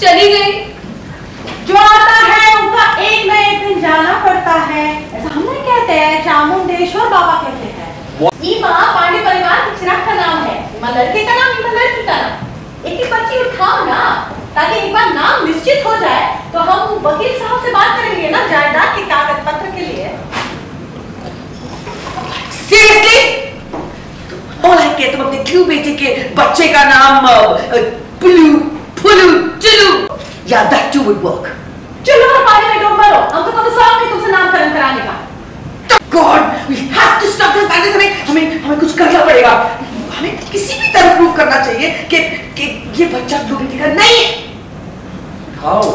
चली गई। जो आता है उनका एक न एक दिन जाना पड़ता है, ऐसा हम नहीं कहते हैं, चामुन देश और बाबा कहते हैं। ईमा पांडे परिवार की चिराग का नाम है, ईमा लड़के का नाम, ईमा लड़की का नाम। एक ही बच्ची उठाओ ना, ताकि एक बार नाम निश्चित हो जाए तो हम वकील साहब से बात करेंगे ना जायदाद के कागज पत्र के लिए। सीरियसली बोला है तुम अपने क्यों बेटे के बच्चे का नाम पुलू फुलू चुलू या दैट यू वुड वर्क। चलो और पानी में डूब मरो, हम तो कभी साफ नहीं तुमसे नामकरण कराने का। God we have to stop this matter. हमें कुछ करना पड़ेगा, हमें किसी भी तरह प्रूव करना चाहिए कि ये बच्चा ब्लूबेरी का नहीं है। How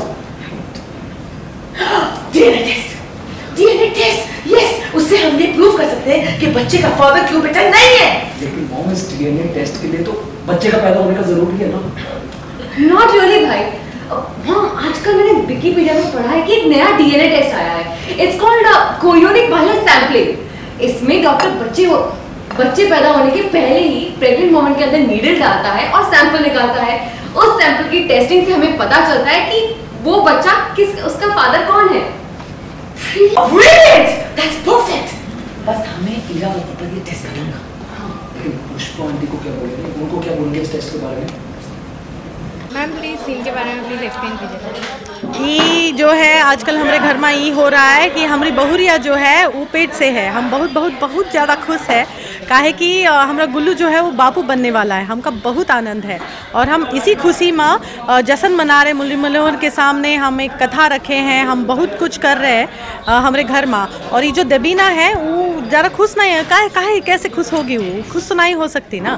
DNA test, DNA test, yes, उससे हमने प्रूव कर सकते हैं कि बच्चे का फादर क्यूबेटर नहीं है। लेकिन मॉम इस डीएनए टेस्ट के लिए तो बच्चे का पैदा होने का जरूरी है ना। Not really भाई। हाँ, आजकल मैंने विकिपीडिया में पढ़ा है कि एक नया डीएनए टेस्ट आया है। It's called chorionic villus sampling। इसमें डॉक्टर बच्चे पैदा होने के पहले ही प्रेग्नेंट मोमेंट के अंदर नीडल डालता है और सैंपल निकालता है। उस सैंपल की टेस्टिंग से हमें पता चलता है कि वो बच्चा उसका फादर कौन है। Brilliant! That's perfect! बस हमें इला पर ये टेस्ट करना। हाँ। पुष्पा आंटी को क्या बोलेंगे? उनको क्या बोलेंगे इस टेस्ट के बारे में? मैम प्लीज़ सीन के बारे में प्लीज़ एक्सप्लेन कीजिए। ई जो है आजकल हमारे घर में ई हो रहा है कि हमारी बहुरिया जो है वो पेट से है। हम बहुत बहुत बहुत ज़्यादा खुश है, काहे कि हमारा गुल्लू जो है वो बापू बनने वाला है। हमका बहुत आनंद है और हम इसी खुशी में जश्न मना रहे। मुल्ली मल्होर के सामने हम एक कथा रखे हैं, हम बहुत कुछ कर रहे हैं हमारे घर में। और ये जो देवीना है वो ज़्यादा खुश नहीं है, काहे कैसे खुश होगी, वो खुश तो नहीं हो सकती ना।